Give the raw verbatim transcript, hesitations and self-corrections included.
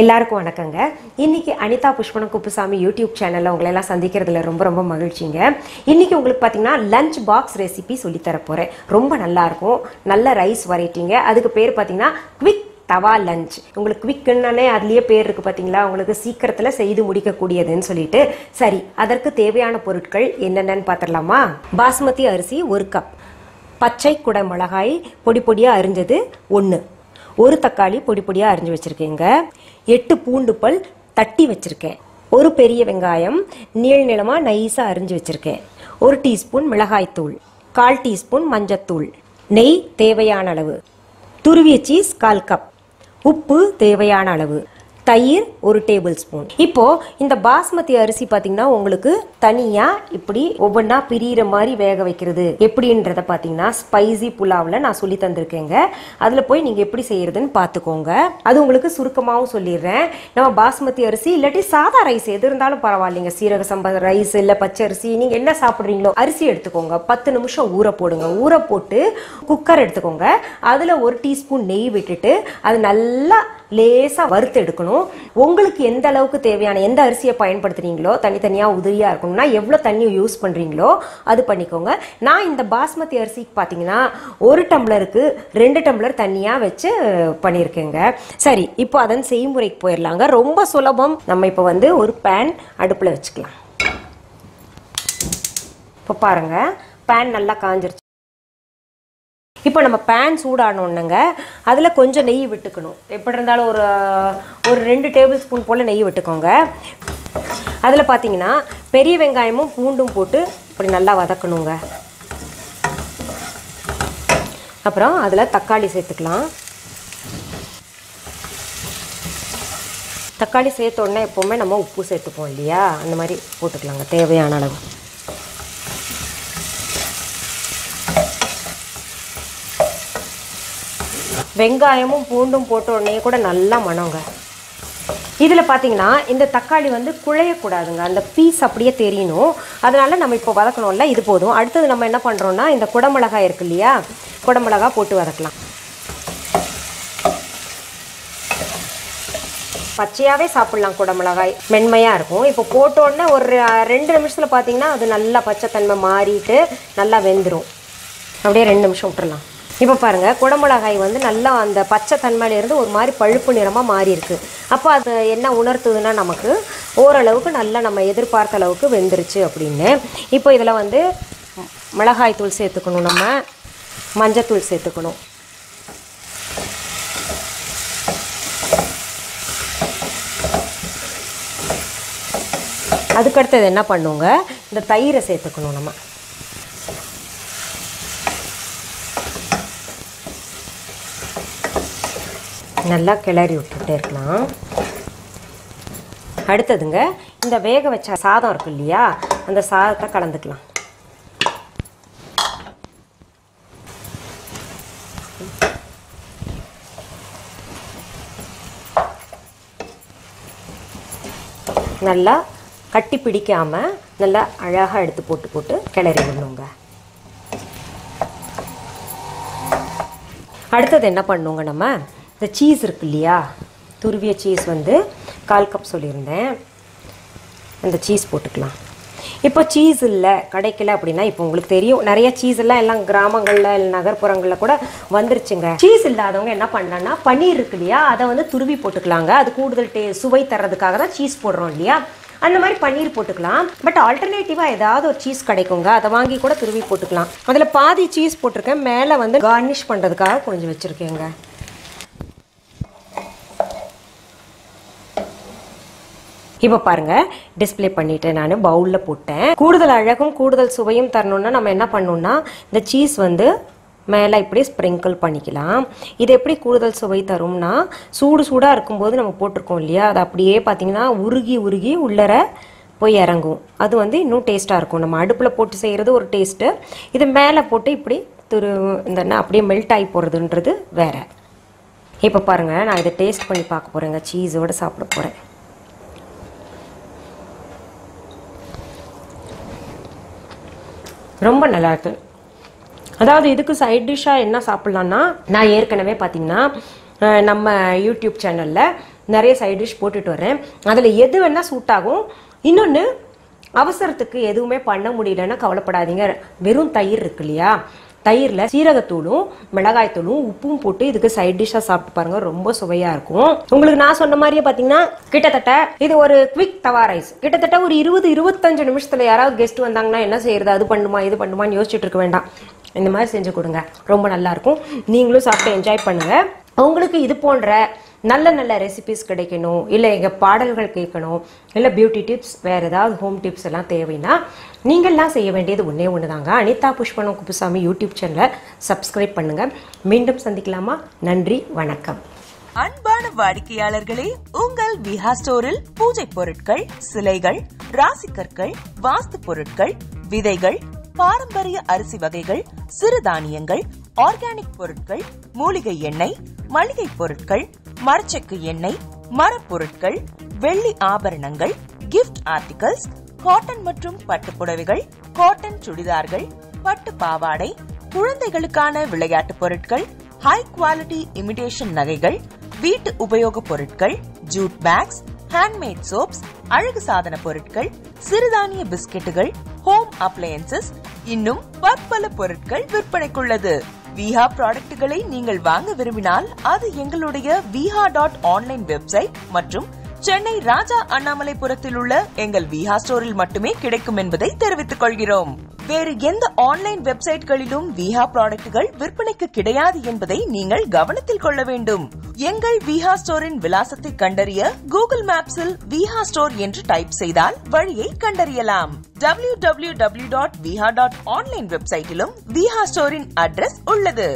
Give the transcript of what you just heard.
எல்லாருக்கும் வணக்கங்க. இன்னைக்கு அனிதா புஷ்பவனம் குப்புசாமி யூடியூப் சேனல்ல உங்களை எல்லாம் சந்திக்கிறதுல ரொம்ப ரொம்ப மகிழ்ச்சிங்க. இன்னைக்கு உங்களுக்கு பாத்தீங்கன்னா லஞ்ச் பாக்ஸ் ரெசிபி சொல்லி தர போறேன். ரொம்ப நல்லா இருக்கும். நல்ல ரைஸ் வெரைட்டிங்க. அதுக்கு பேர் பாத்தீங்கன்னா குவிக் தவா லஞ்ச். உங்களுக்கு குவிக்னாலே அதுலயே பேர் இருக்கு பாத்தீங்களா? உங்களுக்கு சீக்கிரத்துல செய்து முடிக்க கூடியதுன்னு சொல்லிட்டு சரி அதற்கு தேவையான பொருட்கள் என்னென்னன்னு பாத்திரலாமா? பாஸ்மதி அரிசி ஒரு கப், பச்சை குடை மிளகாய் பொடி பொடியா அரிஞ்சது ஒன்று, ஒரு தக்காளி பொடி பொடியா அரிஞ்சு வச்சிருக்கேங்க, எட்டு பூண்டு பல் தட்டி வச்சிருக்கேன், ஒரு பெரிய வெங்காயம் நீள நீளமா நைஸா அரிஞ்சு வச்சிருக்கேன், ஒரு டீஸ்பூன் மிளகாய் தூள், கால் டீஸ்பூன் மஞ்சத்தூள், நெய் தேவையான அளவு, துருவிய சீஸ் கால் கப், உப்பு தேவையான அளவு, தயிர் ஒரு டேபிள் ஸ்பூன். இப்போ இந்த பாஸ்மதி அரிசி பாத்தீங்கன்னா உங்களுக்கு தனியா இப்படி ஒவ்வொன்னா பிரியிற மாதிரி வேக வைக்கிறது எப்படின்றத பாத்தீங்கன்னா ஸ்பைசி புலாவ்ல நான் சொல்லி தந்திருக்கேங்க. அதுல போய் நீங்க எப்படி செய்யறதுன்னு பாத்துக்கோங்க. அது உங்களுக்கு சுருக்கமாவும் சொல்லிடுறேன். நம்ம பாஸ்மதி அரிசி இல்லாட்டி சாதா ரைஸ் எது இருந்தாலும் பரவாயில்லைங்க. சீரக சம்பா ரைஸ் இல்ல பச்சை அரிசி நீங்க என்ன சாப்பிடுறீங்களோ அரிசி எடுத்துக்கோங்க. பத்து நிமிஷம் ஊற போடுங்க. ஊற போட்டு குக்கர் எடுத்துக்கோங்க. அதுல ஒரு டீஸ்பூன் நெய் விட்டுட்டு அது நல்லா லேசா வறுத்து எடுக்கணும். உங்களுக்கு எந்த அளவுக்கு தேவையான எந்த அரிசியை பயன்படுத்துறீங்களோ தனித்தனியா உதிரியா இருக்கணும்னா எவ்வளவு தண்ணி யூஸ் பண்றீங்களோ அது பண்ணிக்கோங்க. நான் இந்த பாஸ்மதி அரிசிக்கு பாத்தீங்கன்னா ஒரு டம்ளருக்கு ரெண்டு டம்ளர் தண்ணியா வச்சு பண்ணியிருக்கேங்க. சரி இப்போ அதன் செய்முறைக்கு போயிடலாங்க. ரொம்ப சுலபம். நம்ம இப்போ வந்து ஒரு பேன் அடுப்புல வச்சுக்கலாம். இப்போ பாருங்க பேன் நல்லா காஞ்சிருச்சு. இப்போ நம்ம பேன் சூடானோன்னுங்க அதில் கொஞ்சம் நெய் விட்டுக்கணும். எப்படி இருந்தாலும் ஒரு ஒரு ரெண்டு டேபிள் ஸ்பூன் போல் நெய் விட்டுக்கோங்க. அதில் பார்த்தீங்கன்னா பெரிய வெங்காயமும் பூண்டும் போட்டு இப்படி நல்லா வதக்கணுங்க. அப்புறம் அதில் தக்காளி சேர்த்துக்கலாம். தக்காளி சேர்த்த உடனே எப்போவுமே நம்ம உப்பு சேர்த்துப்போம் இல்லையா? அந்த மாதிரி போட்டுக்கலாங்க தேவையான அளவு. வெங்காயமும் பூண்டும் போட்ட உடனே கூட நல்லா மணங்க. இதில் பார்த்தீங்கன்னா இந்த தக்காளி வந்து குழையக்கூடாதுங்க. அந்த பீஸ் அப்படியே தெரியணும். அதனால் நம்ம இப்போ வதக்கணும்ல, இது போதும். அடுத்தது நம்ம என்ன பண்ணுறோன்னா இந்த குடமிளகாய் இருக்கு இல்லையா, குடமிளகா போட்டு வதக்கலாம். பச்சையாகவே சாப்பிட்லாம். குடமிளகாய் மென்மையாக இருக்கும். இப்போ போட்டோடனே ஒரு ரெண்டு நிமிஷத்தில் பார்த்தீங்கன்னா அது நல்லா பச்சைத்தன்மை மாறிட்டு நல்லா வெந்துடும். அப்படியே ரெண்டு நிமிஷம் விட்டுடலாம். இப்போ பாருங்கள் குடமிளகாய் வந்து நல்லா அந்த பச்சை தன்மையிலேருந்து ஒரு மாதிரி பழுப்பு நிறமாக மாறி இருக்குது. அப்போ அது என்ன உணர்த்துதுன்னா நமக்கு ஓரளவுக்கு நல்லா நம்ம எதிர்பார்த்த அளவுக்கு வெந்துருச்சு அப்படின்னு. இப்போ இதில் வந்து மிளகாய் தூள் சேர்த்துக்கணும், நம்ம மஞ்சத்தூள் சேர்த்துக்கணும், அதுக்கடுத்தது என்ன பண்ணுங்க இந்த தயிரை சேர்த்துக்கணும். நம்ம நல்லா கிளறி விட்டுட்டே இருக்கலாம். அடுத்ததுங்க இந்த வேக வச்ச சாதம் இருக்கு இல்லையா, அந்த சாதத்தை கலந்துக்கலாம். நல்லா கட்டி பிடிக்காம நல்லா அழகாக எடுத்து போட்டு போட்டு கிளறி விடணுங்க. அடுத்தது என்ன பண்ணுவோங்க நம்ம இந்த சீஸ் இருக்கு இல்லையா, துருவிய சீஸ் வந்து கால் கப் சொல்லியிருந்தேன். அந்த சீஸ் போட்டுக்கலாம். இப்போ சீஸ் இல்லை கிடைக்கல அப்படின்னா இப்போ உங்களுக்கு தெரியும் நிறைய சீஸ் எல்லாம் எல்லாம் கிராமங்களில் இல்லை நகர்ப்புறங்களில் கூட வந்துருச்சுங்க. சீஸ் இல்லாதவங்க என்ன பண்ணலான்னா பன்னீர் இருக்கு இல்லையா, அதை வந்து துருவி போட்டுக்கலாங்க. அது கூடுதல் டே சுவை தர்றதுக்காக தான் சீஸ் போடுறோம் இல்லையா, அந்த மாதிரி பன்னீர் போட்டுக்கலாம். பட் ஆல்டர்னேட்டிவாக ஏதாவது ஒரு சீஸ் கிடைக்குங்க, அதை வாங்கி கூட துருவி போட்டுக்கலாம். அதில் பாதி சீஸ் போட்டிருக்கேன். மேலே வந்து கார்னிஷ் பண்ணுறதுக்காக கொஞ்சம் வச்சுருக்கேங்க. இப்போ பாருங்க டிஸ்பிளே பண்ணிட்டு நான் பவுலில் போட்டேன். கூடுதல் அழகும் கூடுதல் சுவையும் தரணும்னா நம்ம என்ன பண்ணணும்னா இந்த சீஸ் வந்து மேலே இப்படி ஸ்ப்ரிங்கிள் பண்ணிக்கலாம். இது எப்படி கூடுதல் சுவை தரும்னா சூடு சூடாக இருக்கும்போது நம்ம போட்டிருக்கோம் இல்லையா, அது அப்படியே பார்த்தீங்கன்னா உருகி உருகி உள்ளர போய் இறங்கும். அது வந்து இன்னும் டேஸ்ட்டாக இருக்கும். நம்ம அடுப்பில் போட்டு செய்கிறது ஒரு டேஸ்ட்டு, இது மேலே போட்டு இப்படி துரு இந்த அப்படியே மெல்ட் ஆகி போகிறதுன்றது வேற. இப்போ பாருங்கள் நான் இதை டேஸ்ட் பண்ணி பார்க்க போகிறேங்க. சீஸோடு சாப்பிட போகிறேன். ரொம்ப நல்லா இருக்கு. அதாவது இதுக்கு சைட் டிஷ்ஷாக என்ன சாப்பிட்லான்னா நான் ஏற்கனவே பார்த்தீங்கன்னா நம்ம YouTube சேனல்ல நிறைய சைடு டிஷ் போட்டுட்டு வரேன் அதுல எது வேணா சூட் ஆகும் இன்னொன்னு அவசரத்துக்கு எதுவுமே பண்ண முடியலனா கவலைப்படாதீங்க வெறும் தயிர் இருக்குலையா தயிர்ல சீரகத்தூளும் மிளகாய் தூளும் உப்பும் போட்டு இதுக்கு சைடு டிஷ்ஷா சாப்பிட்டு பாருங்க ரொம்ப சுவையா இருக்கும் உங்களுக்கு நான் சொன்ன மாதிரியே பாத்தீங்கன்னா கிட்டத்தட்ட இது ஒரு குவிக் தவா ரைஸ் கிட்டத்தட்ட ஒரு இருபது இருபத்தைந்து நிமிஷத்துல யாராவது கெஸ்ட் வந்தாங்கன்னா என்ன செய்யறது அது பண்ணுமா இது பண்ணுமான்னு யோசிச்சிட்டு இருக்க வேண்டாம் இந்த மாதிரி செஞ்சு கொடுங்க ரொம்ப நல்லா இருக்கும் நீங்களும் சாப்பிட்டு என்ஜாய் பண்ணுங்க உங்களுக்கு இது போன்ற நல்ல நல்ல ரெசிபீஸ் கிடைக்கணும் இல்ல எங்க பாடல்கள் கேட்கணும் இல்ல பியூட்டி டிப்ஸ் வேற ஏதாவது ஹோம் டிப்ஸ் எல்லாம் தேவைனா நீங்க எல்லாம் செய்ய வேண்டியது ஒண்ணே ஒண்ணுதாங்க அனிதா புஷ்பவனம் குப்புசாமி YouTube சேனலை சப்ஸ்கிரைப் பண்ணுங்க மீண்டும் சந்திக்கலாமா நன்றி வணக்கம் அன்பான வாடிக்கையாளர்களே உங்கள் விஹா ஸ்டோரில் பூஜை பொருட்கள் சிலைகள் ராசிக்கற்கள் வாஸ்து பொருட்கள் விதைகள் பாரம்பரிய அரிசி வகைகள் சிறுதானியங்கள் ஆர்கானிக் பொருட்கள் மூலிகை எண்ணெய் மளிகை பொருட்கள் மரச்செக்கு எண்ணெய் மரப்பொருட்கள் வெள்ளி ஆபரணங்கள் கிஃப்ட் ஆர்டிகல்ஸ் காட்டன் மற்றும் பட்டு புடவைகள் காட்டன் சுடிதார்கள் பட்டு பாவாடை குழந்தைகளுக்கான விளையாட்டு பொருட்கள் ஹை குவாலிட்டி இமிடேஷன் நகைகள் வீட்டு உபயோக பொருட்கள் ஜூட் பேக்ஸ் ஹேண்ட்மேட் சோப்ஸ் அழகு சாதன பொருட்கள் சிறுதானிய பிஸ்கெட்டுகள் ஹோம் அப்ளையன்சஸ் இன்னும் பற்பல பொருட்கள் விற்பனைக்குள்ளது விஹா ப்ராடக்ட்களை நீங்கள் வாங்க விரும்பினால் அது எங்களுடைய viha.online வெப்சைட் மற்றும் சென்னை ராஜா அண்ணாமலைபுரத்தில் உள்ள எங்கள் விஹா ஸ்டோரில் மட்டுமே கிடைக்கும் என்பதை தெரிவித்துக் கொள்கிறோம் வேறு எந்த ஆன்லைன் வெப்சைட்களிலும் விஹா ப்ராடக்ட்கள் விற்பனைக்கு கிடையாது என்பதை நீங்கள் கவனத்தில் கொள்ள வேண்டும் எங்கள் விஹா ஸ்டோரின் விலாசத்தை கண்டறிய கூகுள் மேப்ஸில் விஹா ஸ்டோர் என்று டைப் செய்தால் வழியை கண்டறியலாம் W W W dot Viha dot online வெப்சைட்டிலும் விஹா ஸ்டோரின் அட்ரஸ் உள்ளது